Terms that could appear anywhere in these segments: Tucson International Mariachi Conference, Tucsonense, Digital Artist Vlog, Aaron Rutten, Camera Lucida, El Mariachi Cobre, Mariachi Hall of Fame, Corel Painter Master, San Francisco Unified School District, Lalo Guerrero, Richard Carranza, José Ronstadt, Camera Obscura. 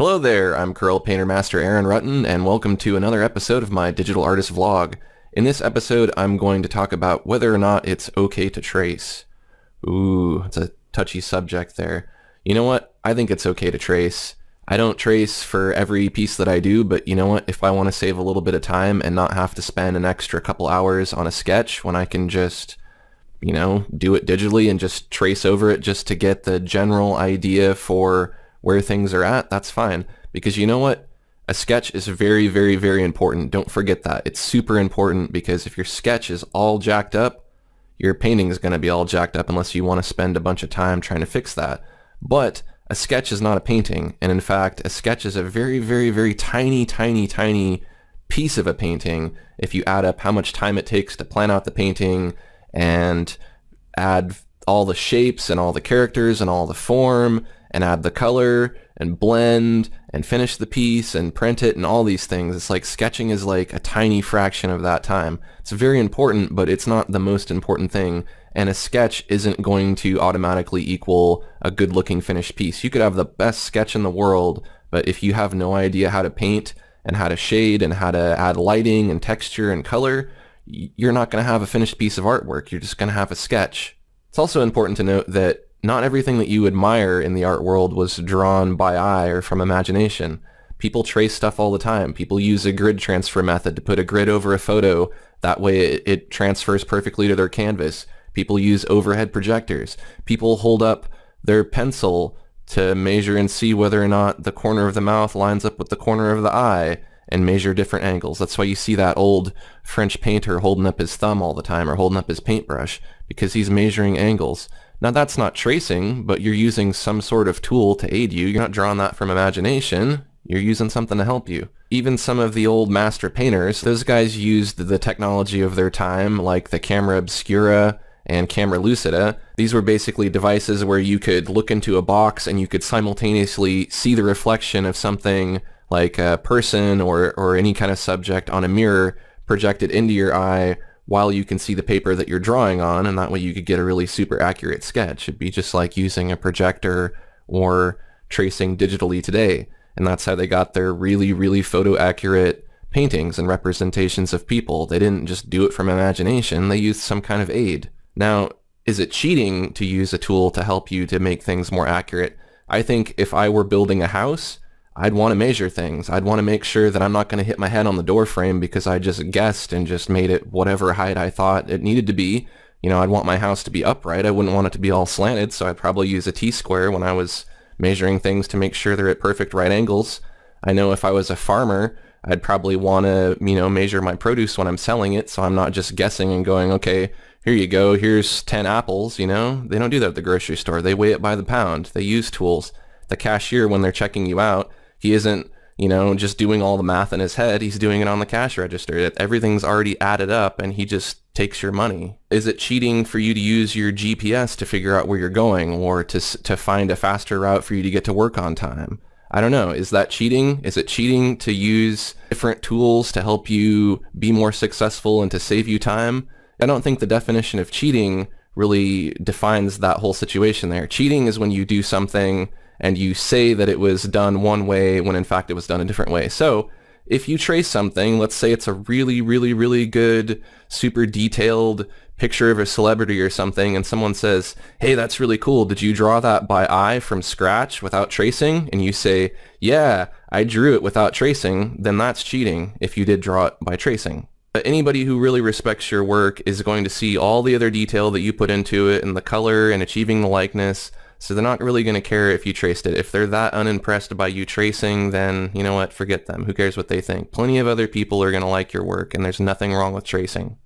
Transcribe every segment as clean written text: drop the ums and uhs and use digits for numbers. Hello there, I'm Corel Painter Master Aaron Rutten, and welcome to another episode of my Digital Artist Vlog. In this episode, I'm going to talk about whether or not it's okay to trace. Ooh, it's a touchy subject there. You know what? I think it's okay to trace. I don't trace for every piece that I do, but you know what? If I want to save a little bit of time and not have to spend an extra couple hours on a sketch when I can just, you know, do it digitally and just trace over it just to get the general idea for where things are at, that's fine. Because you know what? A sketch is very, very, very important. Don't forget that. It's super important because if your sketch is all jacked up, your painting is going to be all jacked up unless you want to spend a bunch of time trying to fix that. But a sketch is not a painting. And in fact, a sketch is a very, very, very tiny, tiny, tiny piece of a painting if you add up how much time it takes to plan out the painting and add all the shapes and all the characters and all the form and add the color and blend and finish the piece and print it and all these things. It's like sketching is like a tiny fraction of that time. It's very important, but it's not the most important thing. And a sketch isn't going to automatically equal a good looking finished piece. You could have the best sketch in the world, but if you have no idea how to paint and how to shade and how to add lighting and texture and color, you're not going to have a finished piece of artwork. You're just going to have a sketch. It's also important to note that not everything that you admire in the art world was drawn by eye or from imagination. People trace stuff all the time. People use a grid transfer method to put a grid over a photo. That way it transfers perfectly to their canvas. People use overhead projectors. People hold up their pencil to measure and see whether or not the corner of the mouth lines up with the corner of the eye and measure different angles. That's why you see that old French painter holding up his thumb all the time or holding up his paintbrush, because he's measuring angles. Now that's not tracing, but you're using some sort of tool to aid you. You're not drawing that from imagination. You're using something to help you. Even some of the old master painters, those guys used the technology of their time, like the Camera Obscura and Camera Lucida. These were basically devices where you could look into a box and you could simultaneously see the reflection of something like a person or any kind of subject on a mirror projected into your eye while you can see the paper that you're drawing on, and that way you could get a really super accurate sketch. It'd be just like using a projector or tracing digitally today, and that's how they got their really, really photo accurate paintings and representations of people. They didn't just do it from imagination, they used some kind of aid. Now, is it cheating to use a tool to help you to make things more accurate? I think if I were building a house, I'd want to measure things. I'd want to make sure that I'm not going to hit my head on the door frame because I just guessed and just made it whatever height I thought it needed to be. You know, I'd want my house to be upright. I wouldn't want it to be all slanted, so I'd probably use a T-square when I was measuring things to make sure they're at perfect right angles. I know if I was a farmer, I'd probably want to, you know, measure my produce when I'm selling it, so I'm not just guessing and going, okay, here you go, here's 10 apples, you know? They don't do that at the grocery store. They weigh it by the pound. They use tools. The cashier, when they're checking you out, he isn't, you know, just doing all the math in his head. He's doing it on the cash register. Everything's already added up and he just takes your money. Is it cheating for you to use your GPS to figure out where you're going or to find a faster route for you to get to work on time? I don't know. Is that cheating? Is it cheating to use different tools to help you be more successful and to save you time? I don't think the definition of cheating really defines that whole situation there. Cheating is when you do something and you say that it was done one way when in fact it was done a different way. So if you trace something, let's say it's a really, really, really good, super detailed picture of a celebrity or something, and someone says, hey, that's really cool. Did you draw that by eye from scratch without tracing? And you say, yeah, I drew it without tracing. Then that's cheating if you did draw it by tracing. But anybody who really respects your work is going to see all the other detail that you put into it and the color and achieving the likeness. So they're not really going to care if you traced it. If they're that unimpressed by you tracing, then you know what, forget them. Who cares what they think? Plenty of other people are going to like your work, and there's nothing wrong with tracing.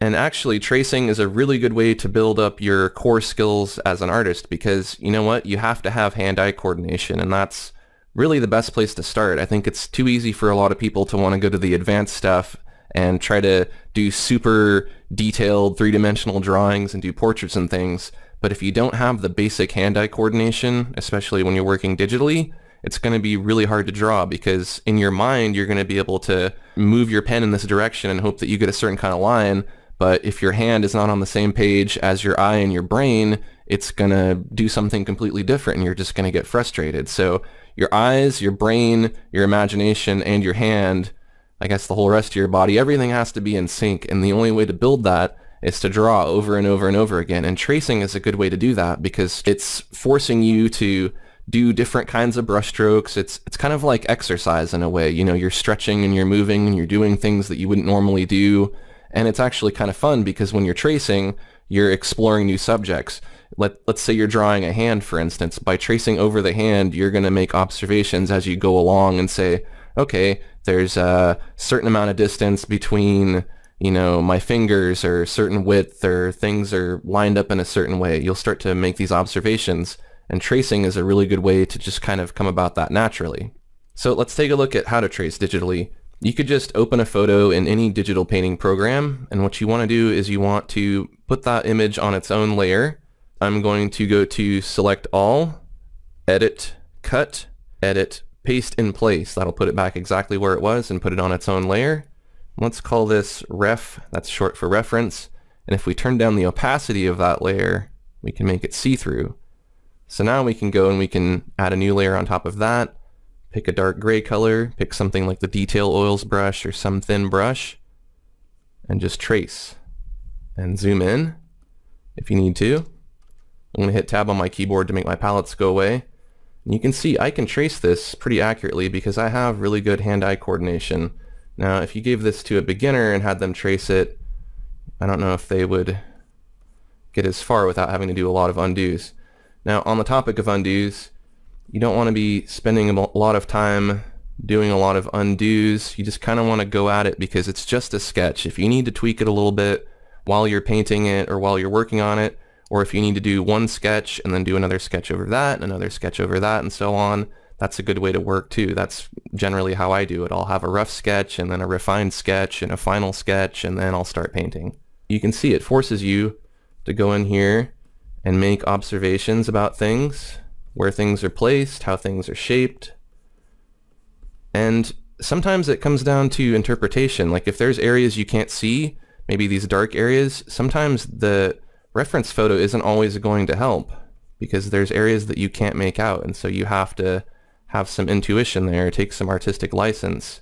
And actually, tracing is a really good way to build up your core skills as an artist because, you know what, you have to have hand-eye coordination, and that's really the best place to start. I think it's too easy for a lot of people to want to go to the advanced stuff and try to do super detailed three-dimensional drawings and do portraits and things. But if you don't have the basic hand-eye coordination, especially when you're working digitally, it's going to be really hard to draw because in your mind, you're going to be able to move your pen in this direction and hope that you get a certain kind of line. But if your hand is not on the same page as your eye and your brain, it's going to do something completely different and you're just going to get frustrated. So your eyes, your brain, your imagination, and your hand, I guess the whole rest of your body, everything has to be in sync, and the only way to build that is to draw over and over and over again. And tracing is a good way to do that because it's forcing you to do different kinds of brush strokes. It's kind of like exercise in a way, you know, you're stretching and you're moving and you're doing things that you wouldn't normally do. And it's actually kind of fun because when you're tracing, you're exploring new subjects. Let's say you're drawing a hand, for instance. By tracing over the hand, you're going to make observations as you go along and say, okay, there's a certain amount of distance between, you know, my fingers, or certain width, or things are lined up in a certain way. You'll start to make these observations, and tracing is a really good way to just kind of come about that naturally. So let's take a look at how to trace digitally. You could just open a photo in any digital painting program, and what you want to do is you want to put that image on its own layer. I'm going to go to Select All, Edit, Cut, Edit, Paste in Place. That'll put it back exactly where it was and put it on its own layer. Let's call this Ref, that's short for Reference, and if we turn down the opacity of that layer, we can make it see-through. So now we can go and we can add a new layer on top of that. Pick a dark gray color, pick something like the Detail Oils brush or some thin brush, and just trace. And zoom in if you need to. I'm gonna hit tab on my keyboard to make my palettes go away. And you can see I can trace this pretty accurately because I have really good hand-eye coordination. Now if you gave this to a beginner and had them trace it, I don't know if they would get as far without having to do a lot of undos. Now on the topic of undos, you don't want to be spending a lot of time doing a lot of undos. You just kind of want to go at it because it's just a sketch. If you need to tweak it a little bit while you're painting it or while you're working on it, or if you need to do one sketch and then do another sketch over that and another sketch over that and so on, that's a good way to work too. That's generally how I do it. I'll have a rough sketch and then a refined sketch and a final sketch, and then I'll start painting. You can see it forces you to go in here and make observations about things, where things are placed, how things are shaped. And sometimes it comes down to interpretation. Like if there's areas you can't see, maybe these dark areas, sometimes the reference photo isn't always going to help because there's areas that you can't make out. And so you have to have some intuition there, take some artistic license.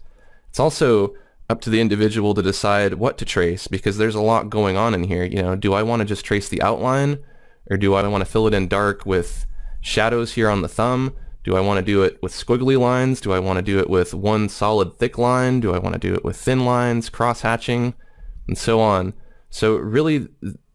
It's also up to the individual to decide what to trace because there's a lot going on in here. You know, do I want to just trace the outline, or do I want to fill it in dark with shadows here on the thumb? Do I want to do it with squiggly lines? Do I want to do it with one solid thick line? Do I want to do it with thin lines, cross hatching, and so on? So really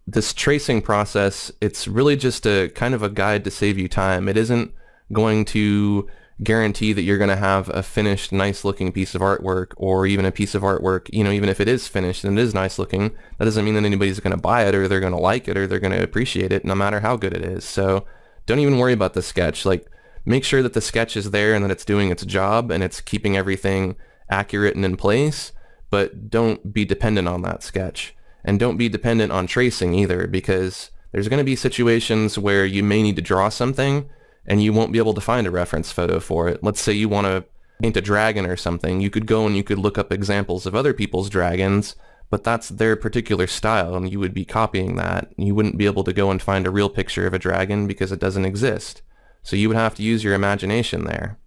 this tracing process, it's really just a kind of a guide to save you time. It isn't going to guarantee that you're going to have a finished nice looking piece of artwork, or even a piece of artwork, you know, even if it is finished and it is nice looking, that doesn't mean that anybody's going to buy it or they're going to like it or they're going to appreciate it, no matter how good it is. So don't even worry about the sketch. Like, make sure that the sketch is there and that it's doing its job and it's keeping everything accurate and in place, but don't be dependent on that sketch. And don't be dependent on tracing either, because there's going to be situations where you may need to draw something and you won't be able to find a reference photo for it. Let's say you want to paint a dragon or something. You could go and you could look up examples of other people's dragons, but that's their particular style and you would be copying that. You wouldn't be able to go and find a real picture of a dragon because it doesn't exist. So you would have to use your imagination there.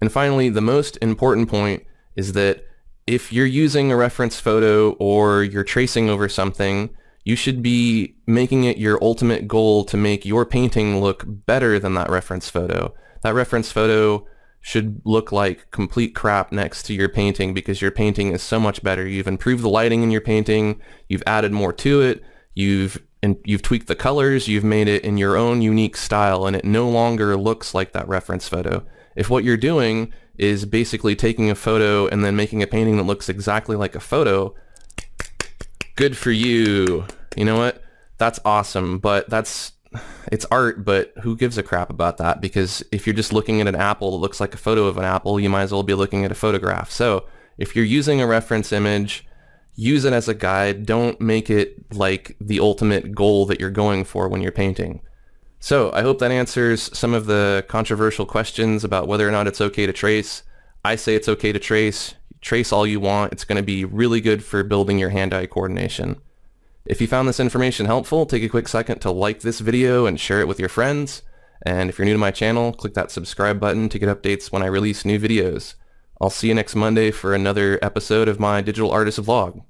And finally, the most important point is that if you're using a reference photo or you're tracing over something, you should be making it your ultimate goal to make your painting look better than that reference photo. That reference photo should look like complete crap next to your painting because your painting is so much better. You've improved the lighting in your painting, you've added more to it, you've tweaked the colors, you've made it in your own unique style, and it no longer looks like that reference photo. If what you're doing is basically taking a photo and then making a painting that looks exactly like a photo, good for you. You know what? That's awesome, but it's art, but who gives a crap about that? Because if you're just looking at an apple that looks like a photo of an apple, you might as well be looking at a photograph. So if you're using a reference image, use it as a guide. Don't make it like the ultimate goal that you're going for when you're painting. So I hope that answers some of the controversial questions about whether or not it's okay to trace. I say it's okay to trace. Trace all you want. It's going to be really good for building your hand-eye coordination. If you found this information helpful, take a quick second to like this video and share it with your friends. And if you're new to my channel, click that subscribe button to get updates when I release new videos. I'll see you next Monday for another episode of my Digital Artist Vlog.